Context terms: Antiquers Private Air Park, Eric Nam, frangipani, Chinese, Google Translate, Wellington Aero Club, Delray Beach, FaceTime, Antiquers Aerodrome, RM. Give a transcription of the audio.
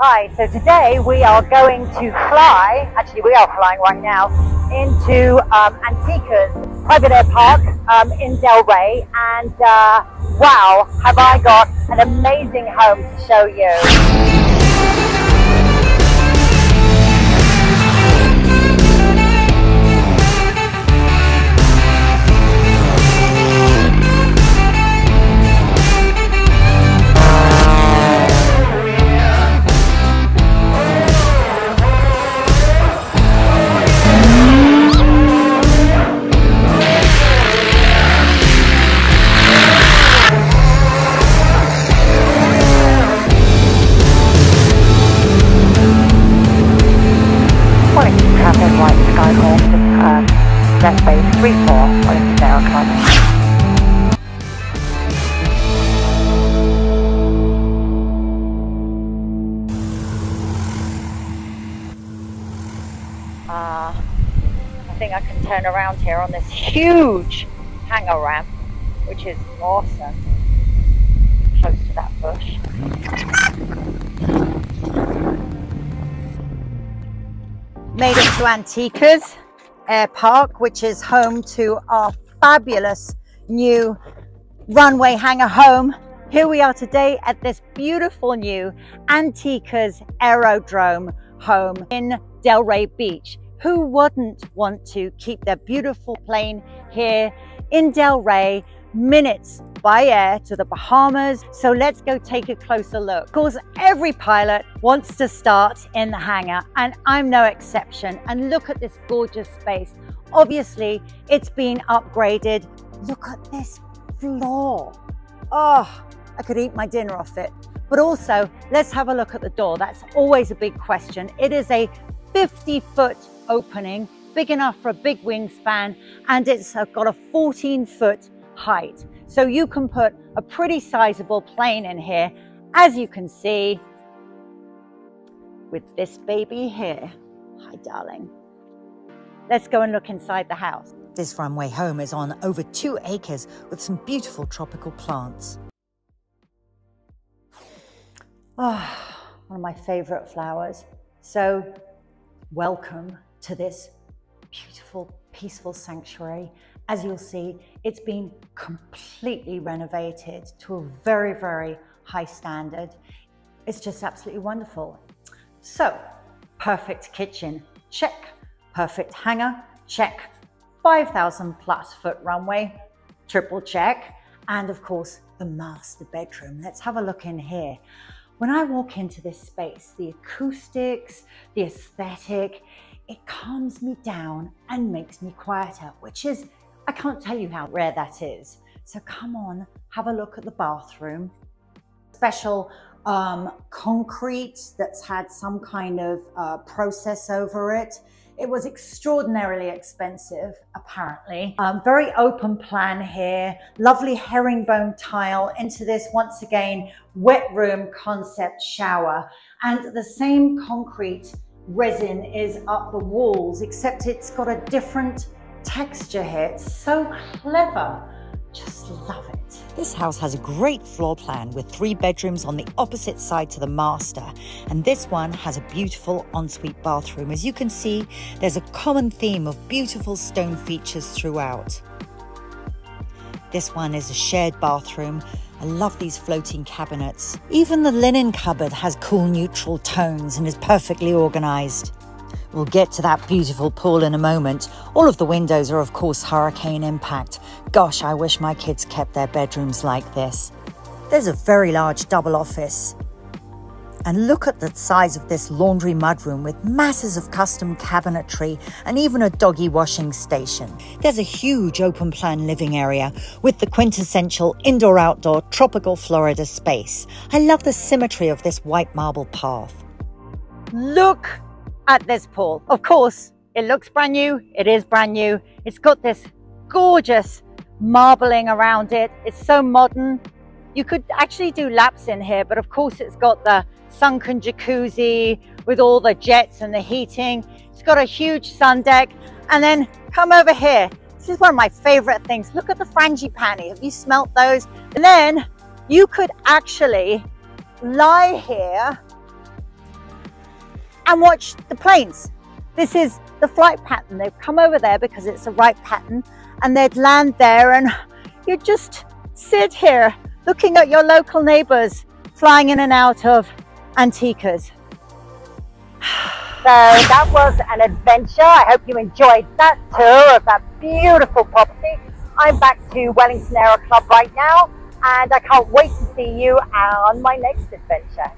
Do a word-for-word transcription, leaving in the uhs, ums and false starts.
Hi, so today we are going to fly, actually we are flying right now, into um, Antiquers Private Air Park um, in Delray, and uh, wow, have I got an amazing home to show you. That's base three four, Wellington Aero Club. Uh, I think I can turn around here on this huge hangar ramp, which is awesome. Close to that bush. Made it to Antiquers Air Park, which is home to our fabulous new runway hangar home. Here we are today at this beautiful new Antiquers Aerodrome home in Delray Beach. Who wouldn't want to keep their beautiful plane here in Delray, minutes by air to the Bahamas? So let's go take a closer look. Of course, every pilot wants to start in the hangar, and I'm no exception. And look at this gorgeous space. Obviously, it's been upgraded. Look at this floor. Oh, I could eat my dinner off it. But also, let's have a look at the door. That's always a big question. It is a fifty foot opening, big enough for a big wingspan, and it's got a fourteen foot height, so you can put a pretty sizable plane in here, as you can see with this baby here. Hi darling, let's go and look inside the house. This runway home is on over two acres with some beautiful tropical plants. Oh, one of my favorite flowers. So welcome to this beautiful peaceful sanctuary. As you'll see, it's been completely renovated to a very, very high standard. It's just absolutely wonderful. So, perfect kitchen, check. Perfect hangar, check. five thousand plus foot runway, triple check. And of course, the master bedroom. Let's have a look in here. When I walk into this space, the acoustics, the aesthetic, it calms me down and makes me quieter, which is, I can't tell you how rare that is. So come on, have a look at the bathroom. Special um, concrete that's had some kind of uh, process over it. It was extraordinarily expensive, apparently. Um, very open plan here, lovely herringbone tile into this, once again, wet room concept shower. And the same concrete resin is up the walls, except it's got a different texture here. It's so clever, just love it. This house has a great floor plan with three bedrooms on the opposite side to the master, and this one has a beautiful ensuite bathroom. As you can see, there's a common theme of beautiful stone features throughout. This one is a shared bathroom. I love these floating cabinets. Even the linen cupboard has cool neutral tones and is perfectly organized. We'll get to that beautiful pool in a moment. All of the windows are of course hurricane impact. Gosh, I wish my kids kept their bedrooms like this. There's a very large double office. And look at the size of this laundry mudroom with masses of custom cabinetry and even a doggy washing station. There's a huge open plan living area with the quintessential indoor-outdoor tropical Florida space. I love the symmetry of this white marble path. Look at this pool. Of course, it looks brand new. It is brand new. It's got this gorgeous marbling around it. It's so modern. You could actually do laps in here, but of course it's got the sunken jacuzzi with all the jets and the heating. It's got a huge sun deck. And then come over here. This is one of my favorite things. Look at the frangipani. Have you smelt those? And then you could actually lie here and watch the planes. This is the flight pattern. They've come over there because it's the right pattern, and they'd land there, and you just sit here looking at your local neighbours flying in and out of Antiquers. So that was an adventure. I hope you enjoyed that tour of that beautiful property. I'm back to Wellington Aero Club right now, and I can't wait to see you on my next adventure.